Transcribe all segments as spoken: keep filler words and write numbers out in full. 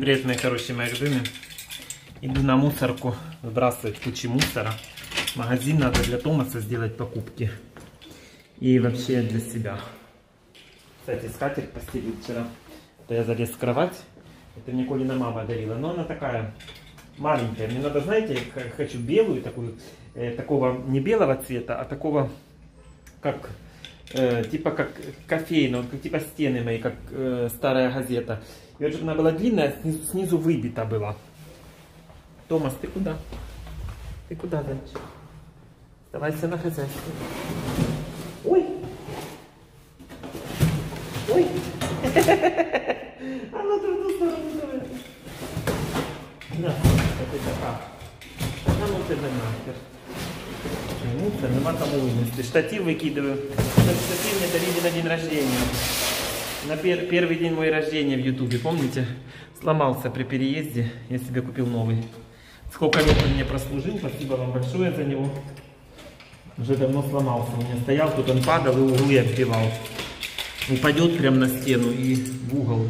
Привет, мои хорошие, мои любимые. Иду на мусорку сбрасывать кучу мусора. Магазин надо для Томаса сделать покупки. И вообще для себя. Кстати, скатерть постелил вчера. Это я залез в кровать. Это мне Колина мама дарила. Но она такая маленькая. Мне надо, знаете, я хочу белую такую. Э, такого не белого цвета, а такого как... Э, типа как кофейного, как, типа стены мои, как э, старая газета. И вот она была длинная, снизу, снизу выбита была. Томас, ты куда? Ты куда, зайчик? Оставайся на хозяйстве. Ой! Ой! А ну, трудно, сторону, давай. Да, это такая. А ну, ты нахер. Мусор, нема там умности. Штатив выкидываю. Штатив мне дарили на день рождения. На пер первый день моего рождения в ютубе, помните? Сломался при переезде, я себе купил новый. Сколько лет он мне прослужил, спасибо вам большое за него. Уже давно сломался, у меня стоял, тут он падал и углы отбивал. Упадет прямо на стену и в угол.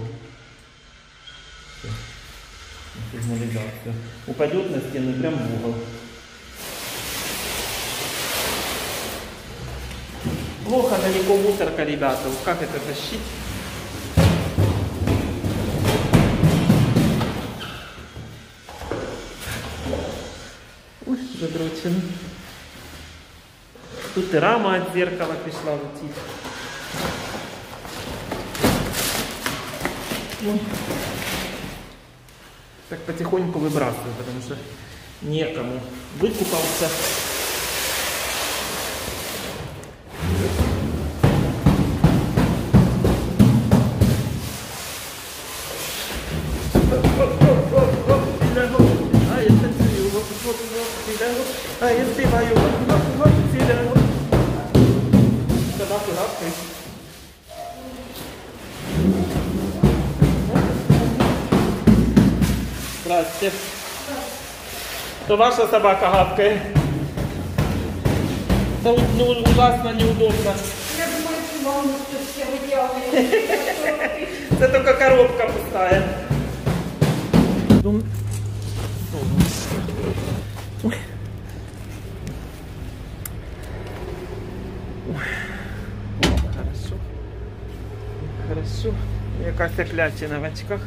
Упадет на стену и прям в угол. Плохо далеко мусорка, ребята. Как это тащить? Ух, задрочено. Тут и рама от зеркала пришла летит. Ну, так потихоньку выбрасываю, потому что некому. Выкупался. А если мою сидят, тогда куда ты? Здравствуйте. То ваша собака гавкает. Да ужасно неудобно. Я думаю, что вам все выделали. Это только коробка пустая. Ой. Ой. Хорошо. Хорошо. Я как-то клячина в очках.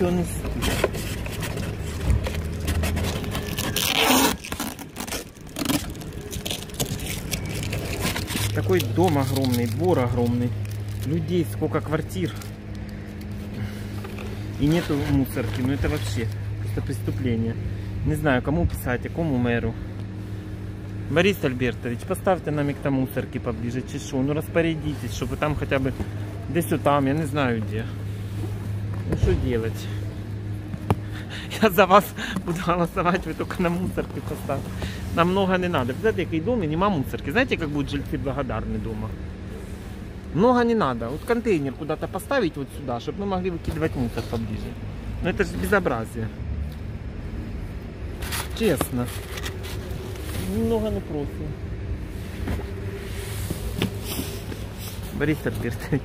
И он и спит. Такой дом огромный, двор огромный. Людей, сколько квартир. И нету мусорки, ну это вообще просто преступление. Не знаю, кому писать, а кому мэру. Борис Альбертович, поставьте нам их к мусорке поближе, чешу. Ну распорядитесь, чтобы там хотя бы здесь вот там, я не знаю где. Ну что делать? Я за вас буду голосовать, вы только на мусорке поставьте. Нам много не надо. Знаете, какой дом и нема мусорки. Знаете, как будут жильцы благодарны дома? Много не надо. Вот контейнер куда-то поставить вот сюда, чтобы мы могли выкидывать мусор поближе. Но это же безобразие. Честно. Много не просто. Борис Аркертович,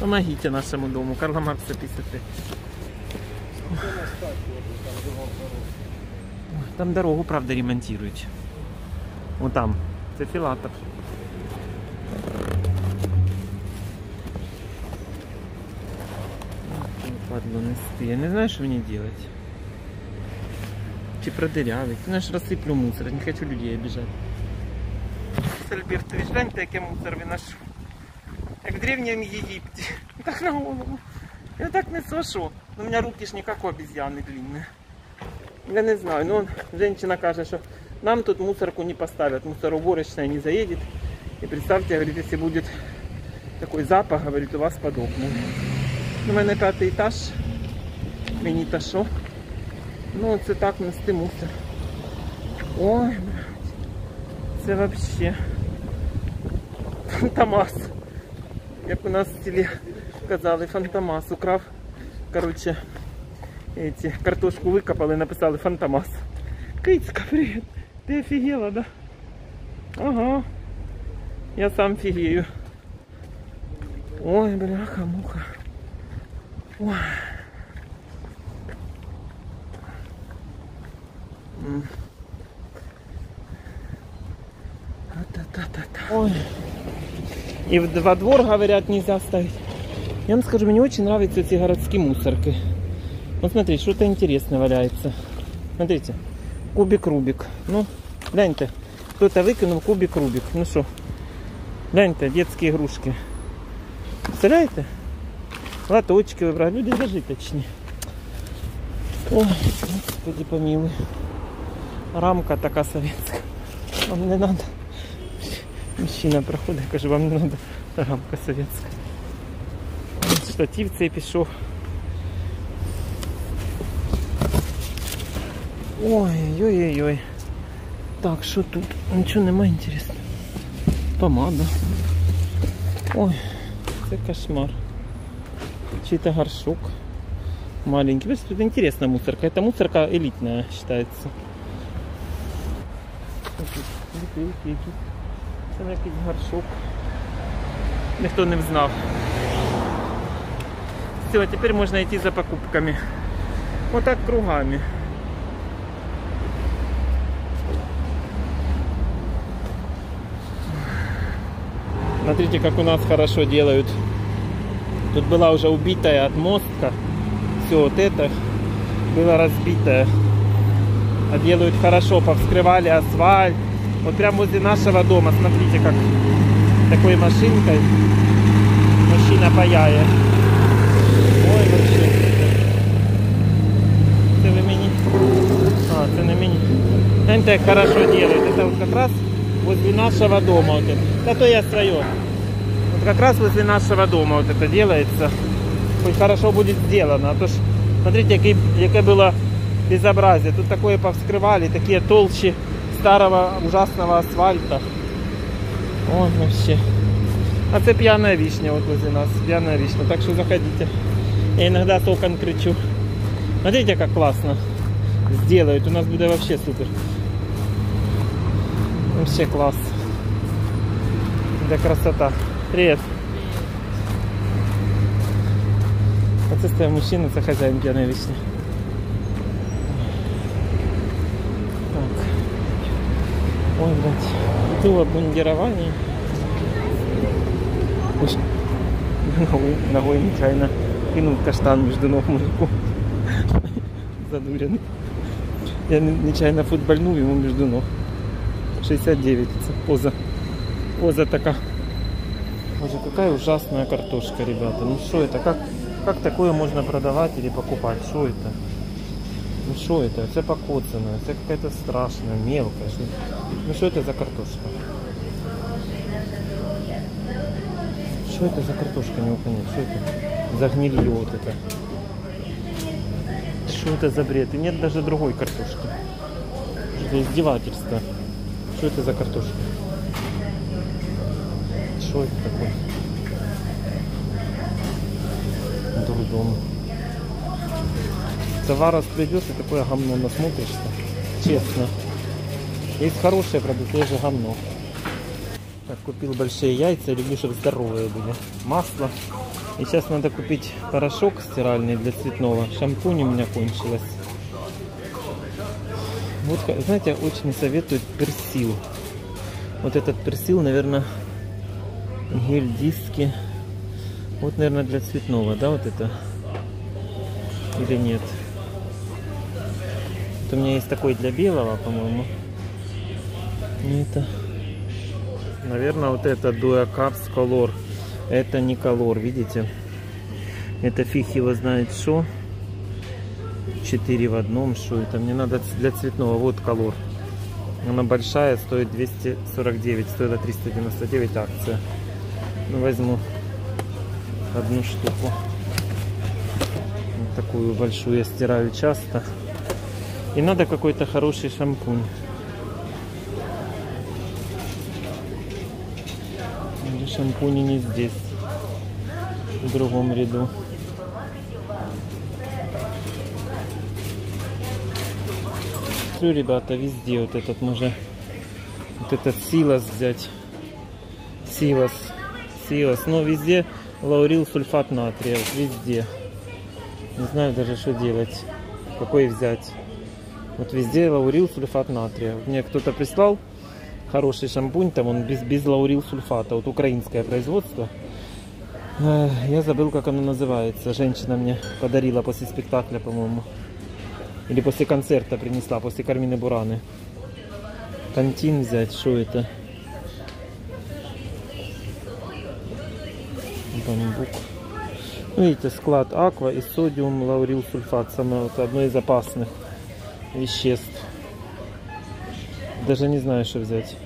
помогите нашему дому. Карломаркса пятьдесят пять. Там дорогу, правда, ремонтируют. Вот там. Это Филатов. Я не знаю, что мне делать. Че продырявить. Знаешь, рассыплю мусор. Не хочу людей обижать. Альбертович, гляньте, как я мусор выношу. Как в Древнем Египте. Так на голову. Я так не сошу. Но у меня руки ж никакой обезьяны длинные. Я не знаю. Но женщина кажет, что нам тут мусорку не поставят. Мусороуборочная не заедет. И представьте, говорит, если будет такой запах, говорит, у вас подохнут. У мене п'ятий етаж, мені та що. Ну це так нести мусор. Ой, це взагалі. Фантомас. Як у нас в селі казали, Фантомас украв. Коротше, ці, картошку викопали, написали Фантомас. Кыцка, привіт. Ти офігела, да? Ага. Я сам фігею. Ой, бляха-муха. Ой. Ой. И во двор, говорят, нельзя ставить. Я вам скажу, мне очень нравятся эти городские мусорки. Вот смотри, что-то интересное валяется. Смотрите, кубик-рубик. Ну, гляньте, кто-то выкинул кубик-рубик. Ну что, гляньте, детские игрушки. Представляете? Лоточки выбрали, люди даже точнее. Ой, господи помилуй. Рамка такая советская. Вам не надо. Мужчина проходит, я кажу, вам не надо. Рамка советская. Штатив цей пішов. Ой-ой-ой-ой. Так, що тут? Нічого немає інтересного. Помада. Ой, це кошмар. Чий-то горшок. Маленький. Видите, тут интересная мусорка. Это мусорка элитная считается. Там якийсь горшок. Никто не знал. Все, теперь можно идти за покупками. Вот так кругами. Смотрите, как у нас хорошо делают. Тут была уже убитая отмостка. Все вот это было разбитое. А делают хорошо. Повскрывали асфальт. Вот прямо возле нашего дома. Смотрите, как такой машинкой мужчина паяет. Ой, вообще. Это вы меня... А, это на меня. Это так хорошо делают. Это вот как раз возле нашего дома. Вот это. Да то я свое. Вот как раз возле нашего дома вот это делается. Хоть хорошо будет сделано. А то ж, смотрите, какое было безобразие. Тут такое повскрывали, такие толщи старого ужасного асфальта. Ой, вообще. А это пьяная вишня вот возле нас. Пьяная вишня. Так что заходите. Я иногда с окон кричу. Смотрите, как классно сделают. У нас будет вообще супер. Вообще класс. Да красота. Привет. Отсутствие мужчины, это хозяин пьяной вишни. Так. Ой, блядь. Иду в обмундировании. Ногой нечаянно кинул каштан между ног мужику. Задуренный. Я нечаянно футбольнул ему между ног. шестьдесят девять. Поза. Поза такая. Боже, какая ужасная картошка, ребята. Ну что это? Как, как такое можно продавать или покупать? Что это? Ну что это? Это покоцанное. Это какая-то страшная, мелкая. Шо... Ну что это за картошка? Что это за картошка, не уходит? Что это? За гнилье вот это. Что это за бред? И нет даже другой картошки. Это издевательство. Что это за картошка? Что это такое? Дурдом. Товар распридется, такое гамно насмотришься. Честно. Есть хорошие продукты, есть же гамно. Так, купил большие яйца, люблю, чтобы здоровые были. Масло. И сейчас надо купить порошок стиральный для цветного. Шампунь у меня кончилась. Вот, знаете, очень советуют персил. Вот этот персил, наверное, гель-диски. Вот, наверное, для цветного, да, вот это? Или нет? Вот у меня есть такой для белого, по-моему. Не это. Наверное, вот это Duo Cups Color. Это не колор, видите? Это фиг его знает что. четыре в одном, что это? Мне надо для цветного. Вот колор. Она большая, стоит двести сорок девять. Стоила триста девяносто девять акция. Ну, возьму одну штуку. Вот такую большую я стираю часто. И надо какой-то хороший шампунь. Шампуни не здесь, в другом ряду. Все, ребята, везде вот этот можно, вот этот силос взять, силос, силос, но везде лаурил сульфат натрия везде. Не знаю даже, что делать, какой взять. Вот везде лаурил сульфат натрия. Мне кто-то прислал хороший шампунь, там он без, без лаурил сульфата. Вот украинское производство. Я забыл, как оно называется. Женщина мне подарила после спектакля, по-моему. Или после концерта принесла, после Кармины Бураны. Тантин взять, что это? Бамбук. Видите, склад аква и содиум лаурил сульфат. Самое вот одно из опасных веществ. Даже не знаю, что взять.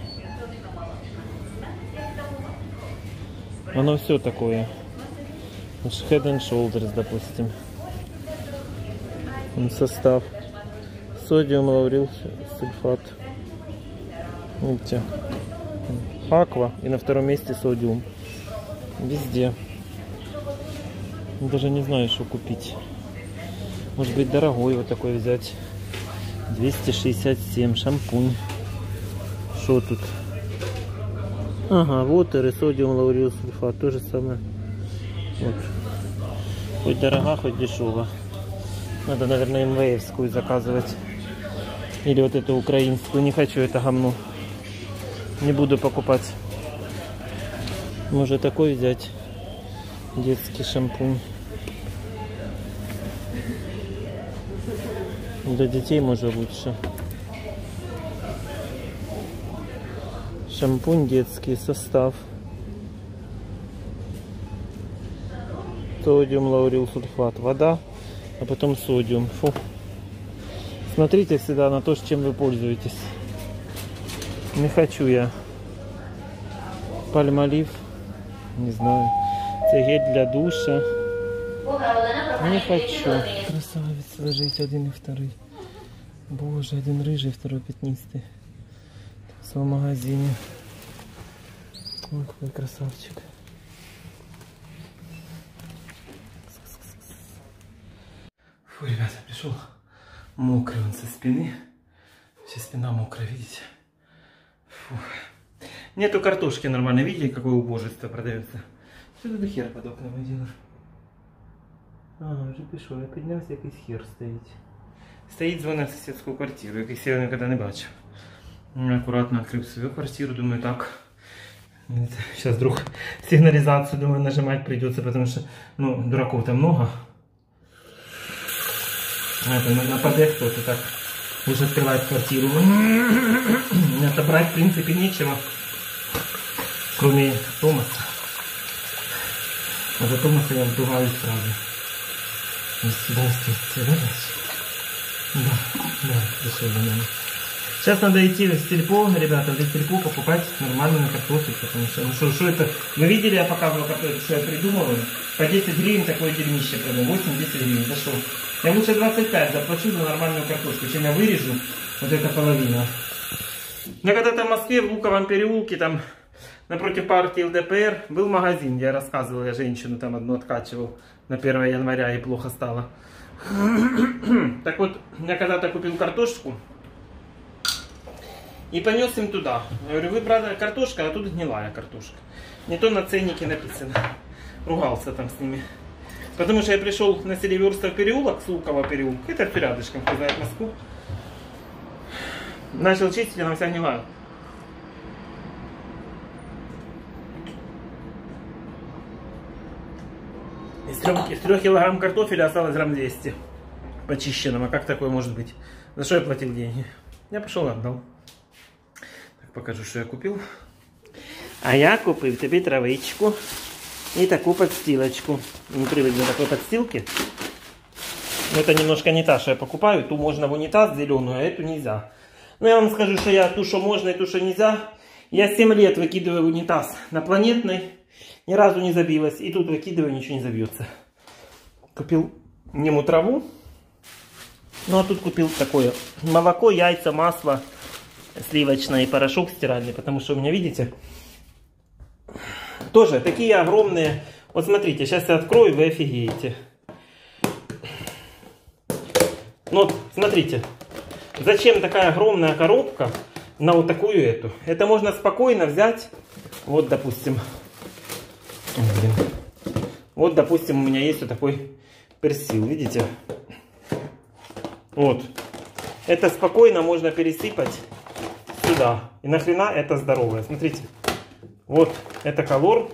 Оно все такое. Head and shoulders, допустим. Состав. Содиум лаурил сульфат. Видите. Аква и на втором месте содиум. Везде. Даже не знаю, что купить. Может быть, дорогой вот такой взять. двести шестьдесят семь. Шампунь. Что тут? Ага, вотер и содиум лаурил сульфат. То же самое. Вот. Хоть дорога, хоть дешево. Надо, наверное, МВФскую заказывать. Или вот эту украинскую. Не хочу это гамну. Не буду покупать. Можно такой взять. Детский шампунь. Для детей можно лучше. Шампунь детский, состав. Содиум лаурил сульфат. Вода, а потом содиум. Фу. Смотрите всегда на то, чем вы пользуетесь. Не хочу я. Пальмолив. Не знаю. Это гель для душа. Не хочу. Красавец, ложить один и второй. Боже, один рыжий, второй пятнистый. В своем магазине. Ой, какой красавчик. Фу, ребята, пришел. Мокрый он со спины. Вся спина мокрая, видите? Фу. Нету картошки нормально. Видели, какое убожество продается? Что ты до хера под окнами делаешь? А, уже пішов. Я поднялся, якийсь хер стоит. Стоит, звонит в соседскую квартиру, якийсь я никогда не бачив. Я аккуратно открыл свою квартиру, думаю, так. Сейчас вдруг сигнализацию, думаю, нажимать придется, потому что, ну, дураков-то много. Нападет кто-то так. Уже открывает квартиру. Меня-то брать, в принципе, нечего. Кроме Томаса. А за Томаса я вдуваю сразу. Здравствуйте, да? Да, да, пришел до меня. Сейчас надо идти в Тельпо, ребята, в Тельпо покупать нормальную картофель, потому что, ну что, что это, вы видели, я показывал картофель, что я придумал, по десять гривен такое дерьмище, прямо, восемь-десять гривен, да что, я лучше двадцать пять заплачу за нормальную картошку, чем я вырежу вот эта половина. Я когда-то в Москве, в Луковом переулке, там, напротив партии Л Д П Р, был магазин, я рассказывал, я женщину там одну откачивал на первое января, и плохо стало. Так вот, я когда-то купил картошку. И понес им туда. Я говорю, вы, брат, картошка, а тут гнилая картошка. Не то на ценнике написано. Ругался там с ними. Потому что я пришел на Селиверстов переулок, Сулково переулок. Это все рядышком, кто знает Москву. Начал чистить, она вся гнилая. Из трех, из трех килограмм картофеля осталось грамм двести. Почищенным. А как такое может быть? За что я платил деньги? Я пошел и отдал. Покажу, что я купил. А я купил тебе травичку и такую подстилочку. Не привыкли к такой подстилке. Но это немножко не та, что я покупаю. Ту можно в унитаз зеленую, а эту нельзя. Но я вам скажу, что я ту, что можно, и ту, что нельзя. Я семь лет выкидываю в унитаз на Планетной. Ни разу не забилась. И тут выкидываю, ничего не забьется. Купил нему траву. Ну а тут купил такое молоко, яйца, масло. Сливочный порошок стиральный, потому что у меня, видите, тоже такие огромные. Вот смотрите, сейчас я открою, вы офигеете. Ну, вот, смотрите, зачем такая огромная коробка на вот такую эту? Это можно спокойно взять, вот, допустим, блин, Вот, допустим, у меня есть вот такой персил, видите? Вот. Это спокойно можно пересыпать сюда. И нахрена это здоровое? Смотрите. Вот это колор.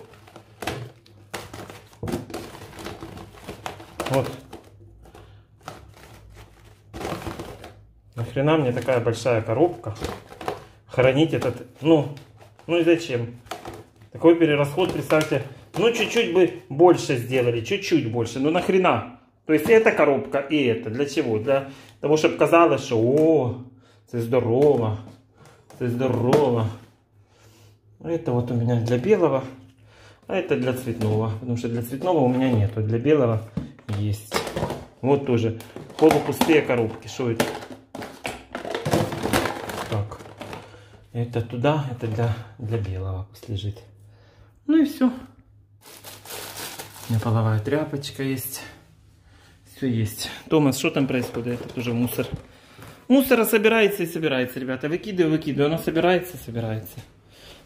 Вот. Нахрена мне такая большая коробка? Хранить этот... Ну, ну и зачем? Такой перерасход, представьте. Ну, чуть-чуть бы больше сделали. Чуть-чуть больше. Ну, нахрена? То есть, эта коробка и это. Для чего? Для того, чтобы казалось, что... О, это здорово. Это здорово. Это вот у меня для белого. А это для цветного. Потому что для цветного у меня нету. Для белого есть. Вот тоже. Полупустые коробки. Что это? Так. Это туда. Это для, для белого. Пусть лежит. Ну и все. У меня половая тряпочка есть. Все есть. Томас, что там происходит? Это тоже мусор. Мусора собирается и собирается, ребята. Выкидываю, выкидываю. Оно собирается, собирается.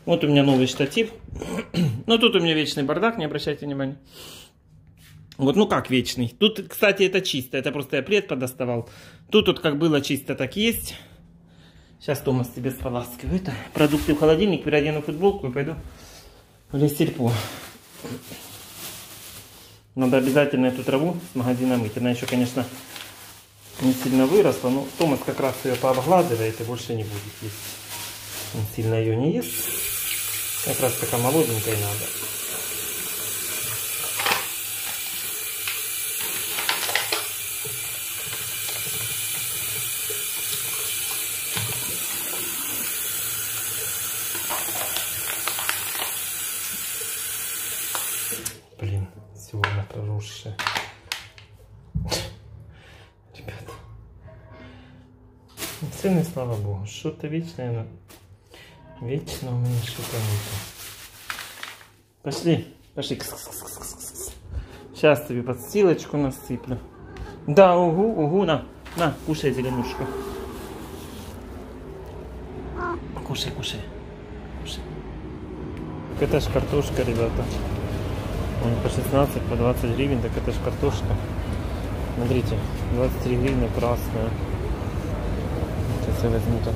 Вот у меня новый штатив. Но тут у меня вечный бардак, не обращайте внимания. Вот, ну как вечный. Тут, кстати, это чисто. Это просто я плед подоставал. Тут вот как было чисто, так есть. Сейчас Томас тебе споласкивает. Продукты в холодильник, переодену футболку и пойду в Тельпо. Надо обязательно эту траву с магазина мыть. Она еще, конечно, не сильно выросла, но Томас как раз ее пообгладывает и больше не будет есть. Он сильно ее не ест. Как раз такая молоденькая надо. Цены, слава богу, что-то вечное, вечно у меня что-то нету. Пошли, пошли. Кс -кс -кс -кс -кс. Сейчас тебе подстилочку насыплю. Да, угу, угу, на, на, кушай зеленушку. Кушай, кушай, кушай. Это ж картошка, ребята. По шестнадцать, по двадцать гривен, так это ж картошка. Смотрите, двадцать три гривны красная. Я возьму такую.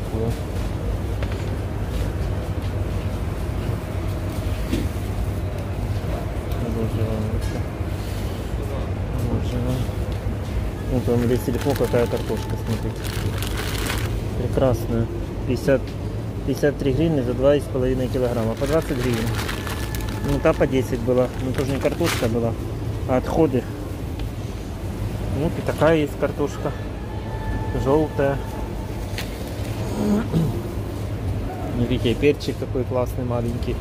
Вот он весь телефон, какая картошка, смотрите. Прекрасная. пятьдесят, пятьдесят три гривны за два с половиной килограмма. По двадцать гривен. Ну та по десять была. Ну тоже не картошка была, а отходы. Ну и такая есть картошка. Желтая. Видите, перчик такой классный, маленький.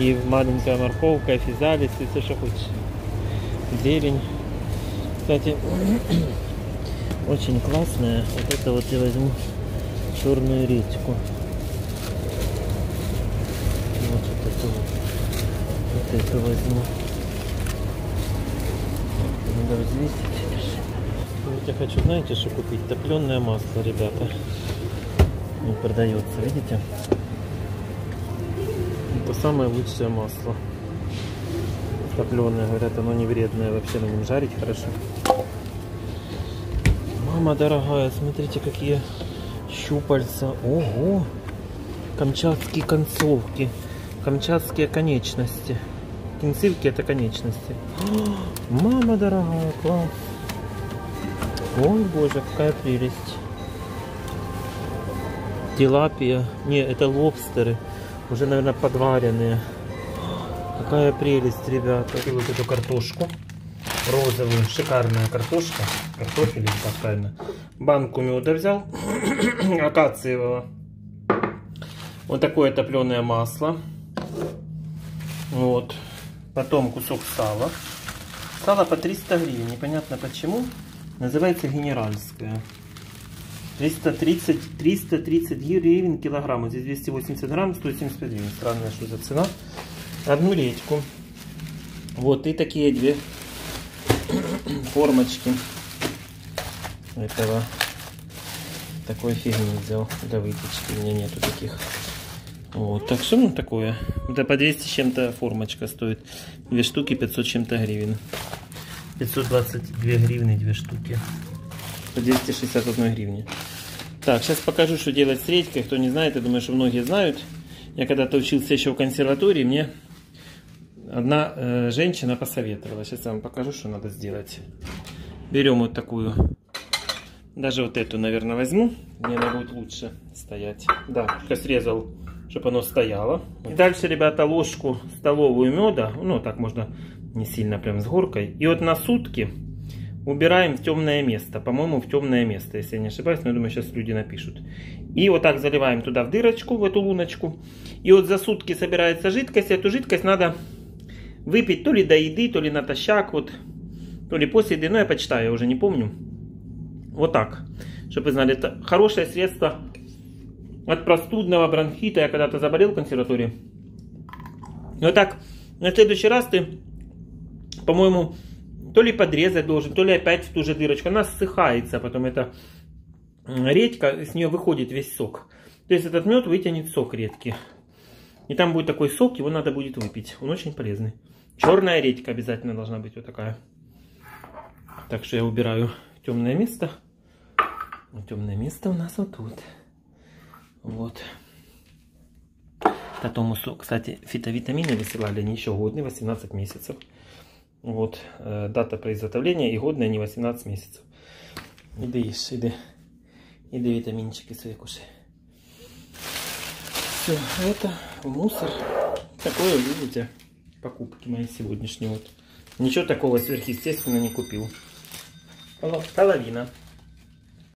И маленькая морковка, физалис, и все, что хочешь. Зелень. Кстати, очень классная. Вот это вот я возьму черную редьку. Вот эту вот. Вот эту возьму. Надо взвесить. Вот я хочу, знаете, что купить? Топленое масло, ребята. Не продается, видите? Это самое лучшее масло. Топленое, говорят, оно не вредное, вообще на нем жарить хорошо. Мама дорогая, смотрите, какие щупальца. Ого! Камчатские концовки. Камчатские конечности. Кинцевки — это конечности. О, мама дорогая, класс! Ой, боже, какая прелесть! Тилапия. Не, это лобстеры. Уже, наверное, подваренные. Какая прелесть, ребята. И вот эту картошку. Розовую. Шикарная картошка. Картофель, как правильно. Банку меда взял. Акациевого. Вот такое топленое масло. Вот. Потом кусок сала. Сало по триста гривен. Непонятно почему. Называется генеральское. триста тридцать, триста тридцать гривен килограмм. Здесь двести восемьдесят грамм, сто семьдесят гривен. Странная что за цена. Одну редьку. Вот и такие две формочки. Этого. Такой фигни взял. Для выпечки у меня нету таких. Вот, так что ну такое. Это по двести с чем-то формочка стоит. Две штуки пятьсот с чем-то гривен. пятьсот двадцать две гривны две штуки. По двести шестьдесят одной гривне. Так, сейчас покажу, что делать с редькой. Кто не знает, я думаю, что многие знают. Я когда-то учился еще в консерватории, мне одна э, женщина посоветовала. Сейчас я вам покажу, что надо сделать. Берем вот такую. Даже вот эту, наверное, возьму. Мне она будет лучше стоять. Да, только срезал, чтобы оно стояло. И дальше, ребята, ложку столовую меда. Ну, так можно не сильно, прям с горкой. И вот на сутки убираем в темное место. По-моему, в темное место, если я не ошибаюсь. Но я думаю, сейчас люди напишут. И вот так заливаем туда в дырочку, в эту луночку. И вот за сутки собирается жидкость. Эту жидкость надо выпить то ли до еды, то ли натощак, вот, то ли после еды. Но я почитаю, я уже не помню. Вот так, чтобы вы знали. Это хорошее средство от простудного бронхита. Я когда-то заболел в консерватории. Но так, на следующий раз ты, по-моему, то ли подрезать должен, то ли опять в ту же дырочку. Она ссыхается, потом эта редька, с нее выходит весь сок. То есть этот мед вытянет сок редьки. И там будет такой сок, его надо будет выпить. Он очень полезный. Черная редька обязательно должна быть вот такая. Так что я убираю темное место. Темное место у нас вот тут. Вот. Томасу, кстати, фитовитамины высылали, они еще годные, восемнадцать месяцев. Вот, э, дата произготовления и годная, не восемнадцать месяцев. Иди ешь, иди. Иди витаминчики свои кушай. Все, это мусор. Такое, видите, покупки мои сегодняшние. Вот. Ничего такого сверхъестественного не купил. Половина.